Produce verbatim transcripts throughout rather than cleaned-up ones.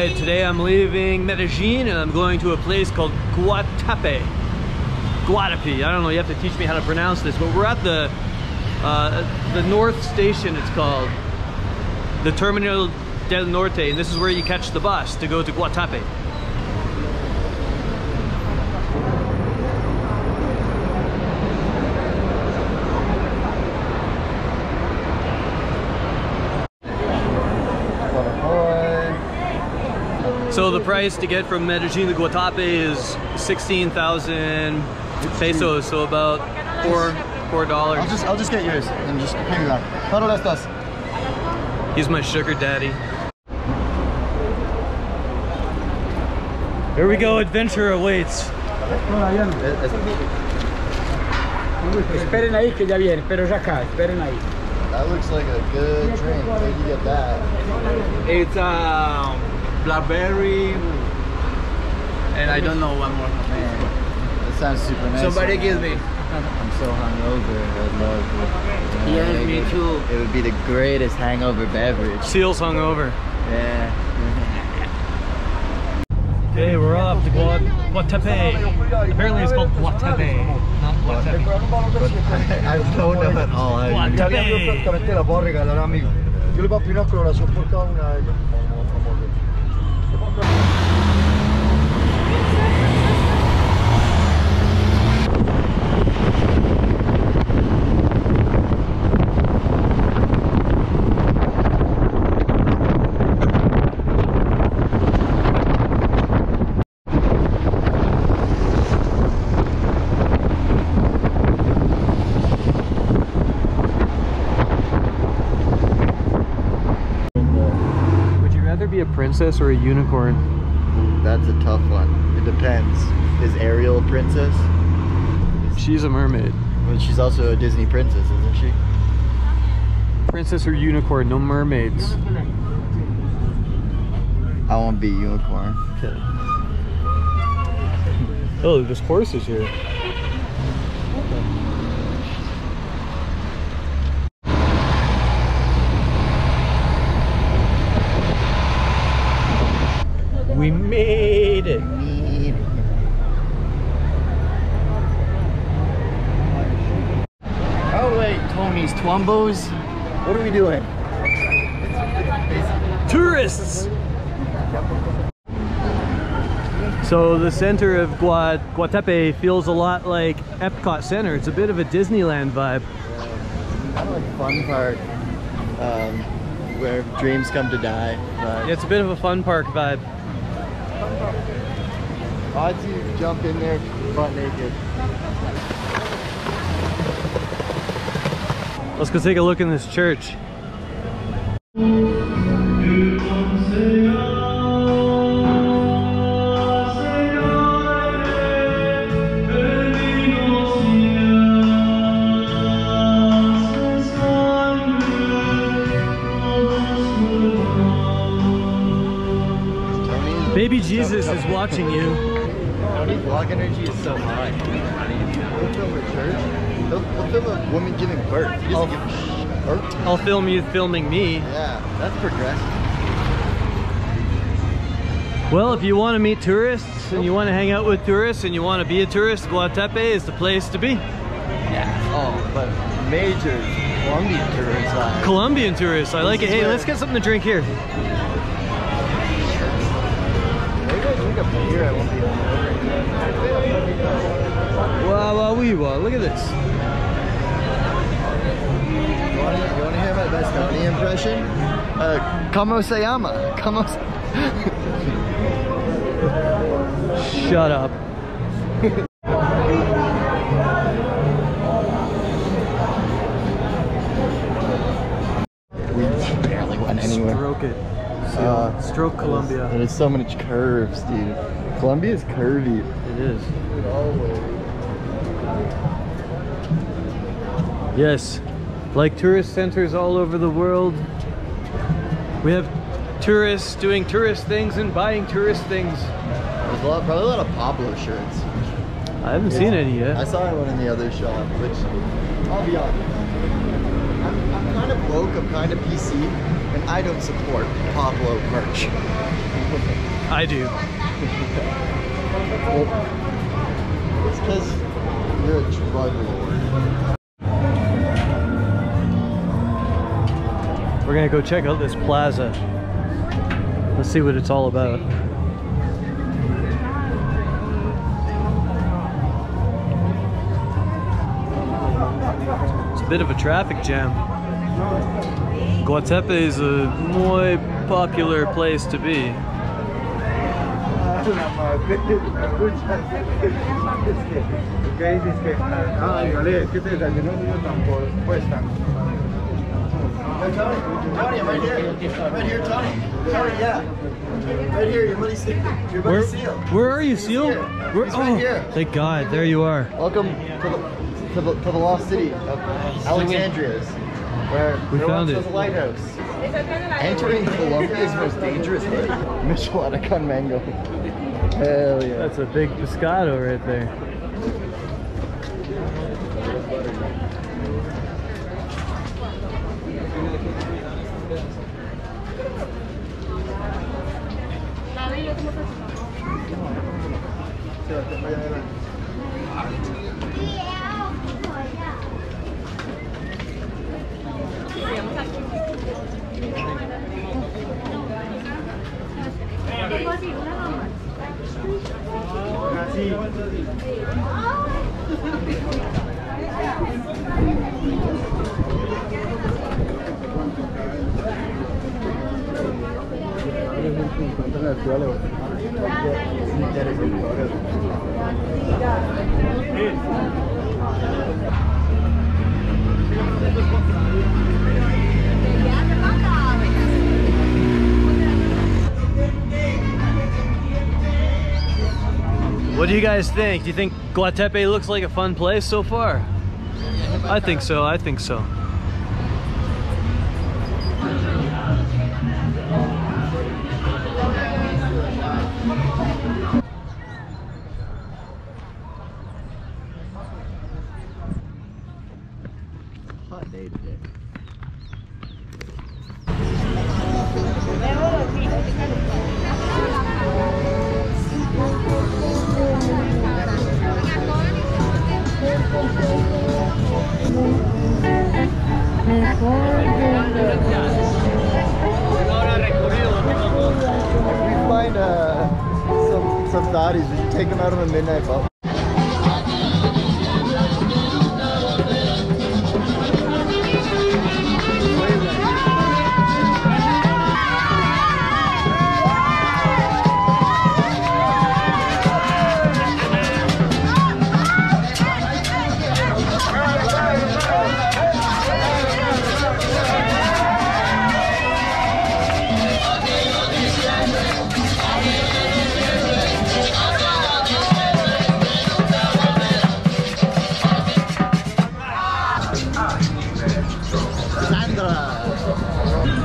right, today I'm leaving Medellín and I'm going to a place called Guatapé. Guatapé, I don't know, you have to teach me how to pronounce this, but we're at the, uh, the North Station, it's called. The Terminal del Norte, and this is where you catch the bus to go to Guatapé. So the price to get from Medellín to Guatapé is sixteen thousand pesos, so about four four dollars. I'll just I'll just get yours and just pay me back. Total estas. He's my sugar daddy. Here we go, adventure awaits. Esperen ahí que ya viene, pero ya acá. Esperen ahí. That looks like a good drink. How do you get that? It's um. Blackberry, and I don't know one more. Man, that sounds super nice. Somebody give me. I'm so hungover. I love it. Yeah, me too. It would be the greatest hangover beverage. Seal's hungover. Yeah. Okay, we're off to Guat Guatapé. Apparently, it's called Guatapé, not Guatapé. I don't know at all. Guatapé. A princess or a unicorn? That's a tough one. It depends. Is Ariel a princess? She's a mermaid. Well, she's also a Disney princess, isn't she? Princess or unicorn? No mermaids. I won't be unicorn. Okay. Oh, there's horses here. We made it. Made it. Oh wait, Tony's Twombos. What are we doing? Tourists. So the center of Guat Guatapé feels a lot like Epcot Center. It's a bit of a Disneyland vibe. Yeah, kind of like a fun park, um, where dreams come to die. But... it's a bit of a fun park vibe. Odds you jump in there butt naked. Let's go take a look in this church. Baby Jesus is watching you. Tony's vlog energy is so high. We'll film a church. We'll, we'll film a woman giving birth. I'll, give birth. I'll film you filming me. Yeah, that's progressive. Well, if you want to meet tourists and you want to hang out with tourists and you want to be a tourist, Guatapé is the place to be. Yeah. Oh, but major Colombian tourists. Like. Colombian tourists. I this like it. Hey, let's get something to drink here. Wow, wow, wee, wow, look at this. You want to, you want to hear my best Tony impression? Uh, como se llama? Como se... Shut up. We barely went anywhere. Stroke it. Uh, Stroke Colombia. There's so many curves, dude. Colombia is curvy. It is. Yes, like tourist centers all over the world, we have tourists doing tourist things and buying tourist things. There's a lot, probably a lot of Pablo shirts. I haven't yeah. seen any yet. I saw one in the other shop, which I'll be honest. I'm, I'm kind of woke, I'm kind of P C, and I don't support Pablo merch. I do. Well, it's because you're a drug lord. We're gonna go check out this plaza. Let's see what it's all about. It's a bit of a traffic jam. Guatapé is a muy popular place to be. Tony, right here. Right here, Tony. Tony, yeah. Right here, your buddy's Seal. Your buddy Seal. Where are you, Seal? He's here. Where? He's right oh, here. Thank God, there you are. Welcome to the, to the, to the lost city of Alexandria's, where we found it. A lighthouse. Entering Colombia's most dangerous hood. Michelada con mango. Hell yeah. That's a big pescado right there. What do you guys think? Do you think Guatapé looks like a fun place so far? I think so, I think so.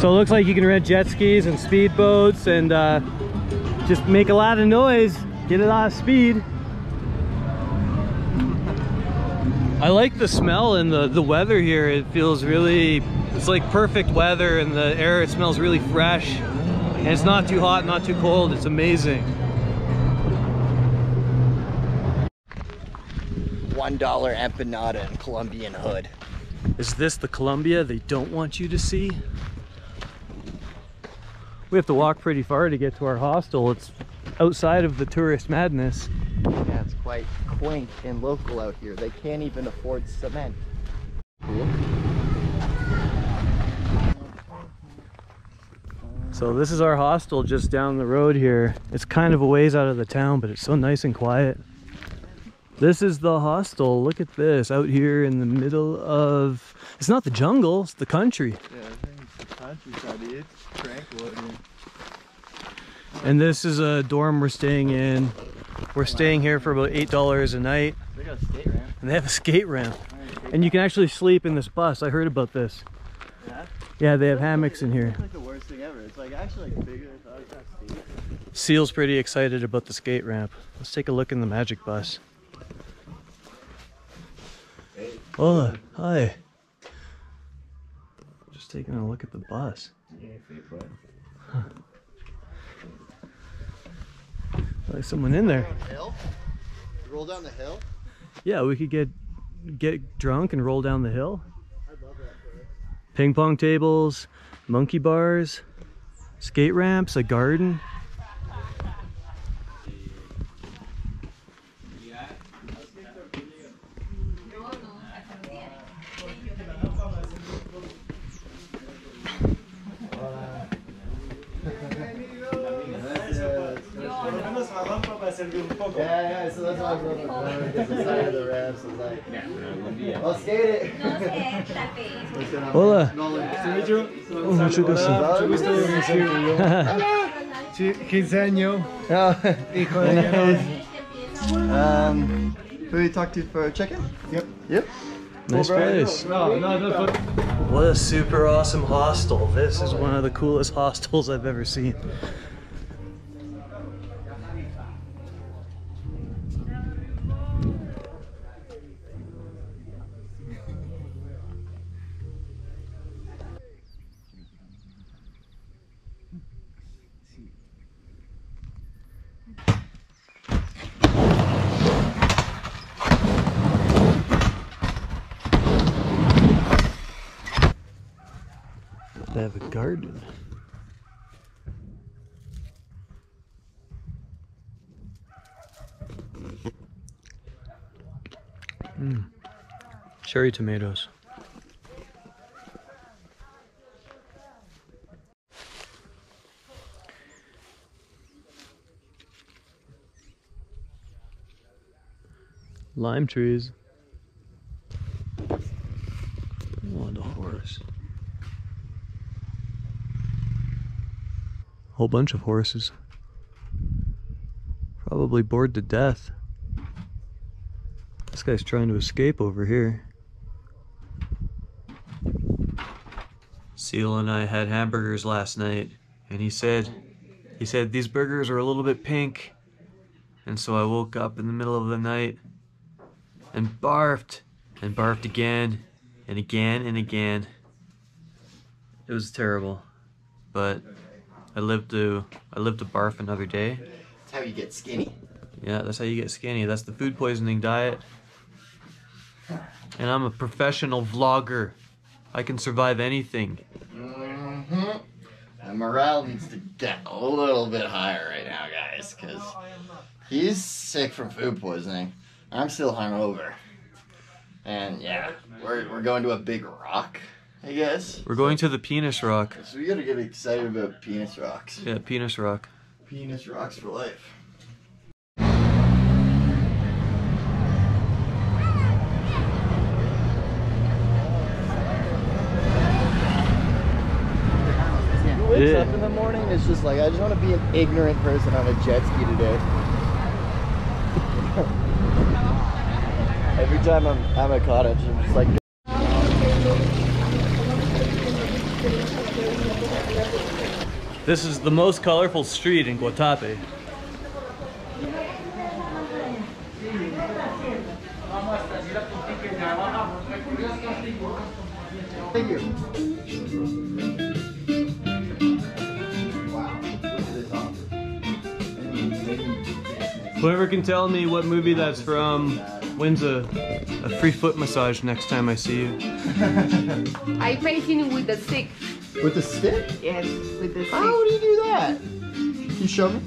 So it looks like you can rent jet skis and speedboats and uh, just make a lot of noise, get a lot of speed. I like the smell and the, the weather here. It feels really, it's like perfect weather, and the air, it smells really fresh. And it's not too hot, not too cold. It's amazing. one dollar empanada and Colombian hood. Is this the Colombia they don't want you to see? We have to walk pretty far to get to our hostel. It's outside of the tourist madness. Yeah, it's quite quaint and local out here. They can't even afford cement. Cool. So this is our hostel just down the road here. It's kind of a ways out of the town, but it's so nice and quiet. This is the hostel. Look at this, out here in the middle of... It's not the jungle, it's the country. Yeah. It's tranquil. And this is a dorm we're staying in. We're staying here for about eight dollars a night. They got a skate ramp. And they have a skate ramp. And you can actually sleep in this bus. I heard about this. Yeah? Yeah, they have hammocks in here. It's like the worst thing ever. It's like actually bigger than I thought it was. Seal's pretty excited about the skate ramp. Let's take a look in the magic bus. Hola, hi. Taking a look at the bus. Yeah, huh. There's someone in there. Roll down the hill? Yeah, we could get get drunk and roll down the hill. I'd love that. Ping pong tables, monkey bars, skate ramps, a garden. Yeah, yeah, so that's why I broke the phone, because the side of the ramps is like, I'll skate it. Hola. Oh, mucho gusto. Quinceañero. Hijo de... Um, who do you talk to for check-in? Yep. Yep. Nice place. No, no, no, but... What a super awesome hostel. This is one of the coolest hostels I've ever seen. They have a garden. Mm. Cherry tomatoes. Lime trees. Oh, the horse. Whole bunch of horses. Probably bored to death. This guy's trying to escape over here. Seal and I had hamburgers last night, and he said, he said these burgers are a little bit pink. And so I woke up in the middle of the night and barfed and barfed again and again and again. It was terrible, but I live to I live to barf another day. That's how you get skinny. Yeah, that's how you get skinny. That's the food poisoning diet. And I'm a professional vlogger. I can survive anything. Mm-hmm. The morale needs to get a little bit higher right now, guys, because he's sick from food poisoning. I'm still hungover. And yeah, we're we're going to a big rock, I guess. We're going to the penis rock. So we gotta get excited about penis rocks. Yeah, penis rock. Penis rocks for life. Who wakes yeah. up in the morning and is just like, I just want to be an ignorant person on a jet ski today. Every time I'm, I'm at cottage, I'm just like... This is the most colorful street in Guatapé. Thank you. Whoever can tell me what movie that's from wins a, a free foot massage next time I see you. I paint him with the stick. With a stick? Yes, with the stick. How do you do that? Can you show me?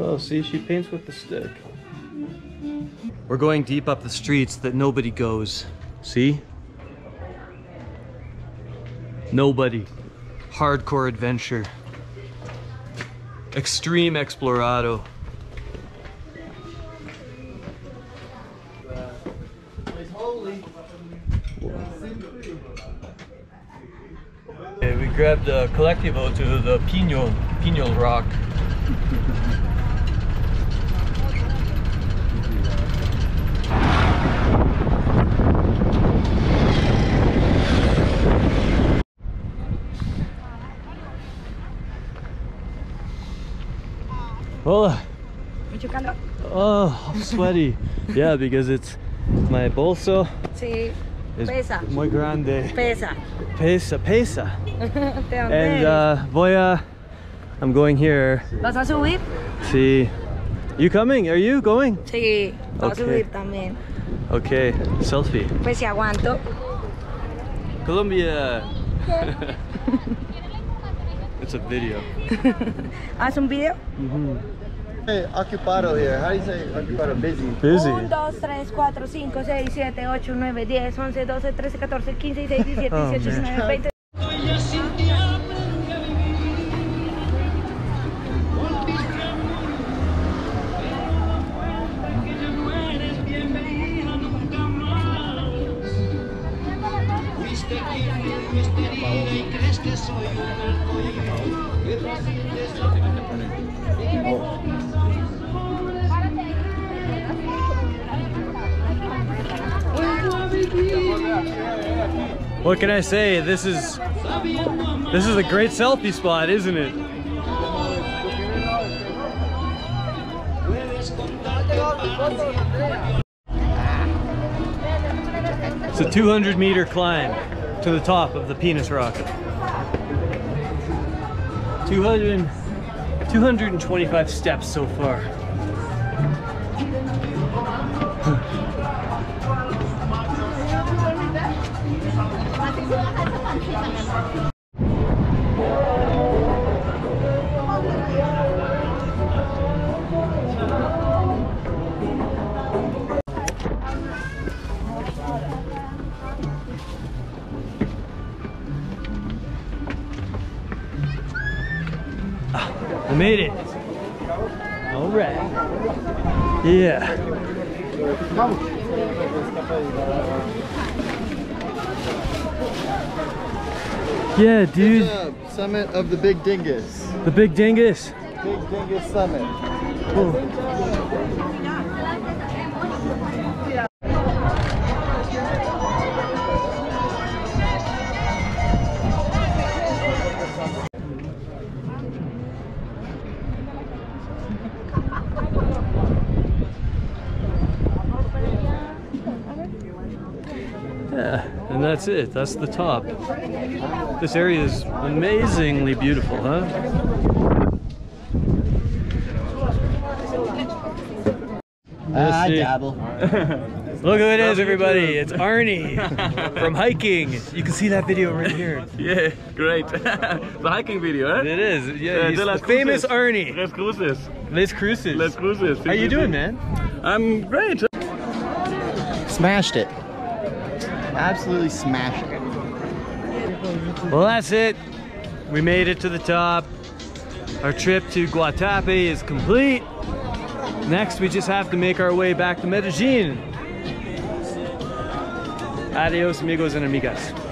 Oh, see, she paints with the stick. We're going deep up the streets that nobody goes. See? Nobody. Hardcore adventure. Extreme explorado. Grabbed the collectivo to the Peñol, Peñol rock. Hola. Oh, I'm sweaty. Yeah, because it's my bolso. Sí. It's pesa. Muy grande. Pesa. Pesa, pesa. And uh, voy a... I'm going here. ¿Vas a subir? Sí. You coming? Are you going? Sí, voy a subir también. Okay, selfie. Pues si aguanto. Colombia. It's a video. ¿Haz un video? Mm-hmm. Hey, ocupado here. How do you say ocupado? Busy. Busy. one, two, three, four, five, six, seven, eight, nine, ten, eleven, twelve, thirteen, fourteen, fifteen, sixteen, seventeen, eighteen, nineteen, twenty. What can I say? This is this is a great selfie spot, isn't it? It's a two hundred meter climb to the top of the Penis Rock. two hundred, two hundred twenty-five steps so far. Ah, I made it. All right. Yeah. Yeah, dude. Summit of the Big Dingus. The Big Dingus. Big Dingus Summit. Cool. Yeah, and that's it. That's the top. This area is amazingly beautiful, huh? Ah, dabble. Look who it is, everybody. It's Arnie from hiking. You can see that video right here. Yeah, great. The hiking video, huh? It is. Yeah, he's the famous Arnie. Las Cruces. Las Cruces. Las Cruces. How you doing, man? I'm great. Smashed it. Absolutely smashed it. Well, that's it. We made it to the top. Our trip to Guatapé is complete. Next, we just have to make our way back to Medellín. Adios, amigos and amigas.